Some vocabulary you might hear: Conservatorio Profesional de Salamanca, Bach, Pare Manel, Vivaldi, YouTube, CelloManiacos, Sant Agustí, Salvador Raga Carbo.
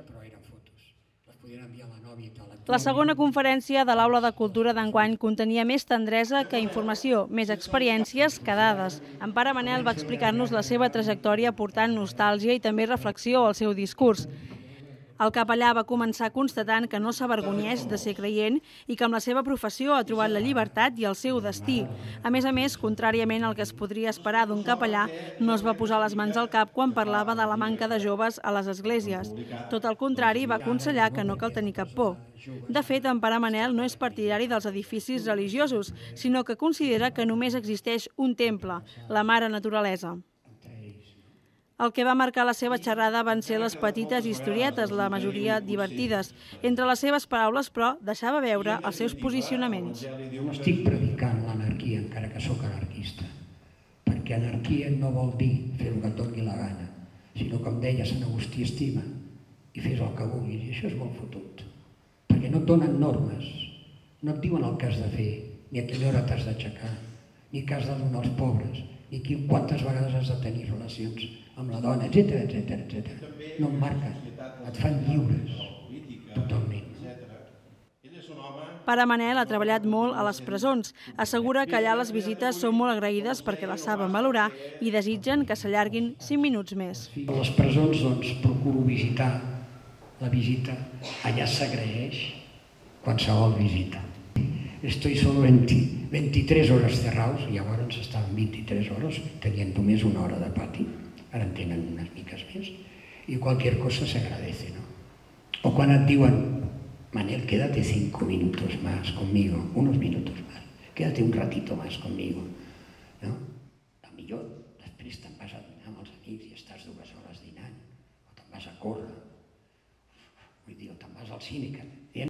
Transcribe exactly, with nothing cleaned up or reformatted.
altre, però eren fotos. Les podien enviar a la nòvia i tal. La segona conferència de l'Aula de Cultura d'enguany contenia més tendresa que informació, més experiències que dades. En Pare Manel va explicar-nos la seva trajectòria portant nostàlgia i també reflexió al seu discurs. El capellà va començar constatant que no s'avergonyeix de ser creient i que amb la seva professió ha trobat la llibertat i el seu destí. A més a més, contràriament al que es podria esperar d'un capellà, no es va posar les mans al cap quan parlava de la manca de joves a les esglésies. Tot al contrari, va aconsellar que no cal tenir cap por. De fet, en Pare Manel no és partidari dels edificis religiosos, sinó que considera que només existeix un temple, la Mare Naturalesa. El que va marcar la seva xerrada van ser les petites historietes, la majoria divertides. Entre les seves paraules, però, deixava veure els seus posicionaments. Estic predicant l'anarquia, encara que sóc anarquista, perquè anarquia no vol dir fer el que et doni la gana, sinó que, com deia Sant Agustí, estima i fes el que vulguis. I això és molt fotut, perquè no et donen normes, no et diuen el que has de fer, ni a quina hora t'has d'aixecar, ni què has de donar als pobres, i quantes vegades has de tenir relacions amb la dona, etcètera, etcètera, etcètera. No et marquen, et fan lliures, totalment. Pare Manel ha treballat molt a les presons. Assegura que allà les visites són molt agraïdes perquè les saben valorar i desitgen que s'allarguin cinc minuts més. A les presons, doncs, procuro visitar la visita. Allà s'agraeix qualsevol visita. Estoy solo veintitrés horas cerrados, i llavors estaven veintitrés horas, tenien només una hora de pati, ara en tenen unes miques més, i qualsevol cosa s'agradece, no? O quan et diuen, Manel, quédate cinco minutos más conmigo, unos minutos más, quédate un ratito más conmigo, no? A millor després te'n vas a dinar amb els amics i estàs dues hores dinant, o te'n vas a córrer, vull dir, o te'n vas al cine, que...